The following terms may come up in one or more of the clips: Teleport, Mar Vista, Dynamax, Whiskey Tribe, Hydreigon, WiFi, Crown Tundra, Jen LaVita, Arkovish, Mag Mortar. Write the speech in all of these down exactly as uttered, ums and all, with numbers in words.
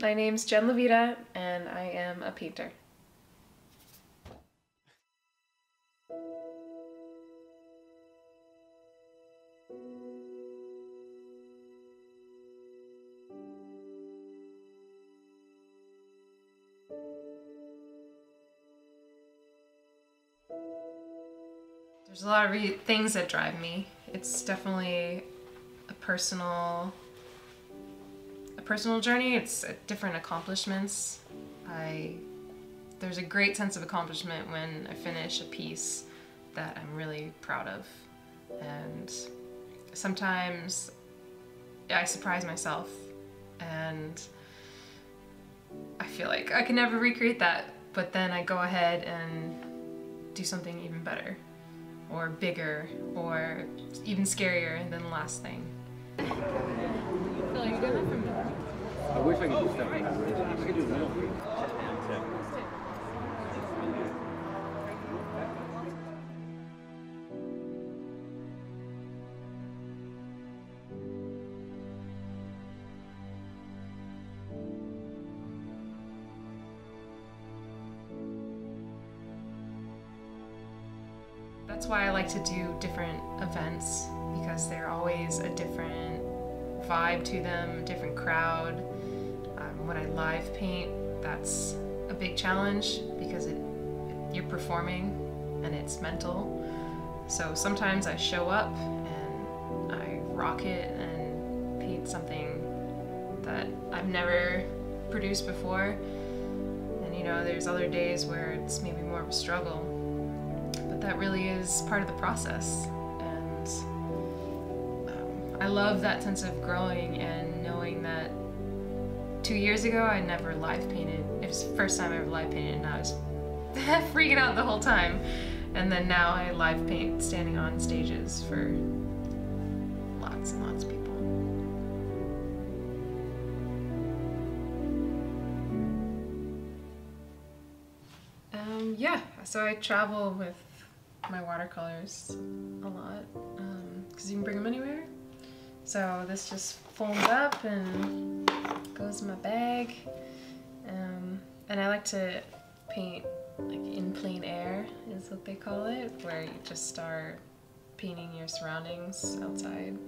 My name's Jen LaVita, and I am a painter. There's a lot of re things that drive me. It's definitely a personal, a personal journey. It's different accomplishments. I, there's a great sense of accomplishment when I finish a piece that I'm really proud of. And sometimes I surprise myself and I feel like I can never recreate that, but then I go ahead and do something even better, or bigger, or even scarier than the last thing. I wish I could do stuff. I could do real quick. That's why I like to do different events, because they're always a different vibe to them, different crowd. Um, when I live paint, that's a big challenge because it, it, you're performing and it's mental. So sometimes I show up and I rock it and paint something that I've never produced before. And you know, there's other days where it's maybe more of a struggle. That really is part of the process, and um, I love that sense of growing and knowing that two years ago I never live painted. It was the first time I ever live painted, and I was freaking out the whole time, and then now I live paint standing on stages for lots and lots of people. Um, yeah, so I travel with my watercolors a lot, because um, you can bring them anywhere. So this just folds up and goes in my bag, um, and I like to paint like in plain air is what they call it, where you just start painting your surroundings outside.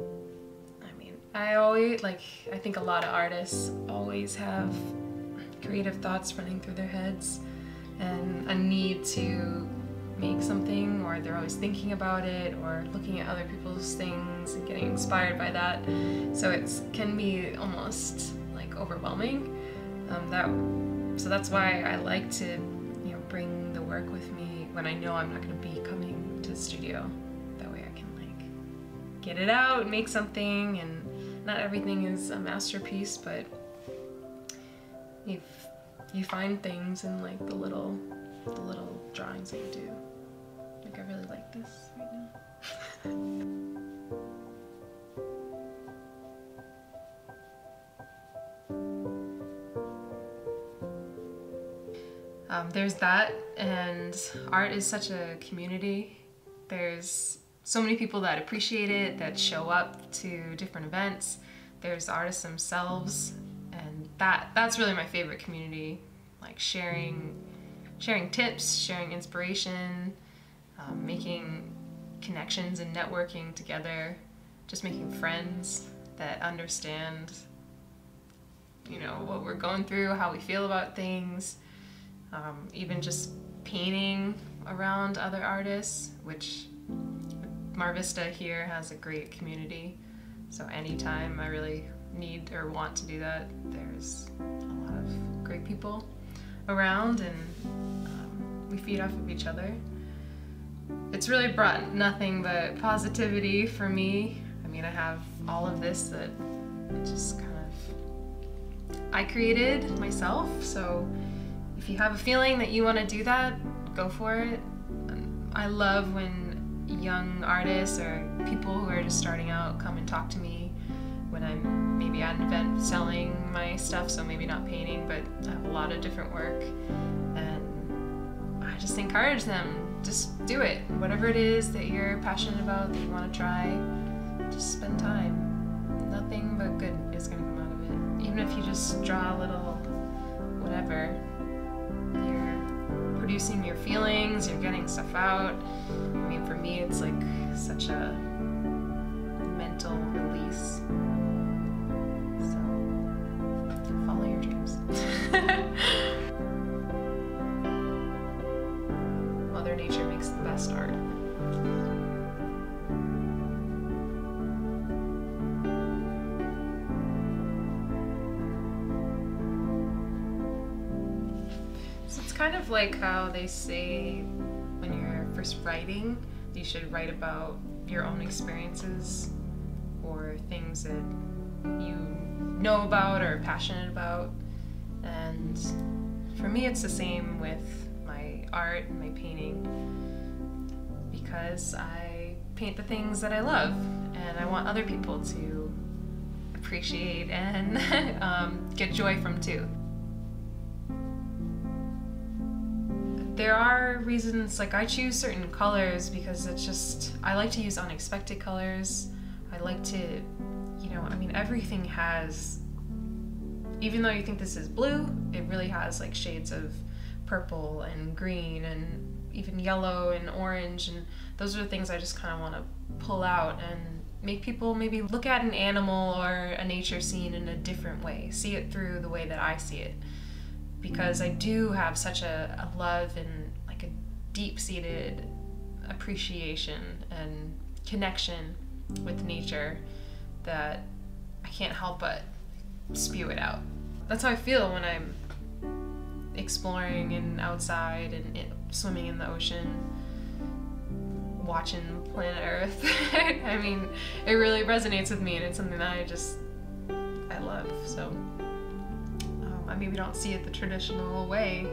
I mean, I always like I think a lot of artists always have creative thoughts running through their heads and a need to make something, or they're always thinking about it or looking at other people's things and getting inspired by that, so it can be almost like overwhelming. Um, that, so that's why I like to, you know, bring the work with me when I know I'm not going to be coming to the studio. That way I can like get it out and make something, and not everything is a masterpiece, but you you find things in like the little the little drawings that you do. Like, I really like this right now. um, there's that, and art is such a community. There's so many people that appreciate it, that show up to different events. There's artists themselves. That, that's really my favorite community, like sharing sharing tips, sharing inspiration, um, making connections and networking together, just making friends that understand, you know, what we're going through, how we feel about things, um, even just painting around other artists, which Mar Vista here has a great community, so anytime I really need or want to do that, there's a lot of great people around, and um, we feed off of each other. It's really brought nothing but positivity for me. I mean, I have all of this that I just kind of I created myself, so if you have a feeling that you want to do that, go for it. I love when young artists or people who are just starting out come and talk to me when I'm maybe at an event selling my stuff, so maybe not painting, but I have a lot of different work, and I just encourage them, just do it. Whatever it is that you're passionate about, that you want to try, just spend time. Nothing but good is going to come out of it. Even if you just draw a little whatever, you're producing your feelings, you're getting stuff out. I mean, for me, it's like such a mental release. So, follow your dreams. Mother Nature makes the best art. Kind of like how they say when you're first writing, you should write about your own experiences or things that you know about or are passionate about. And for me, it's the same with my art and my painting, because I paint the things that I love and I want other people to appreciate and um, get joy from too. There are reasons, like I choose certain colors because it's just, I like to use unexpected colors. I like to, you know, I mean, everything has, even though you think this is blue, it really has like shades of purple and green and even yellow and orange, and those are the things I just kind of want to pull out and make people maybe look at an animal or a nature scene in a different way, see it through the way that I see it. Because I do have such a, a love and like a deep-seated appreciation and connection with nature that I can't help but spew it out. That's how I feel when I'm exploring and outside and it, swimming in the ocean, watching planet Earth. I mean, it really resonates with me, and it's something that I just, I love, so. I maybe don't see it the traditional way,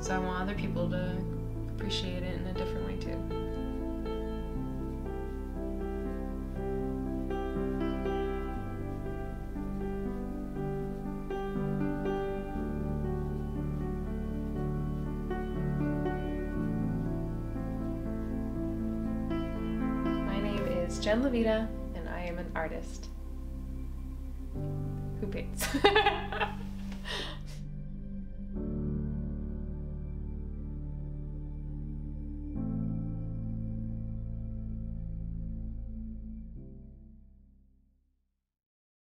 so I want other people to appreciate it in a different way too. My name is Jen LaVita, and I am an artist who paints.